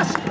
I'm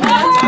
going to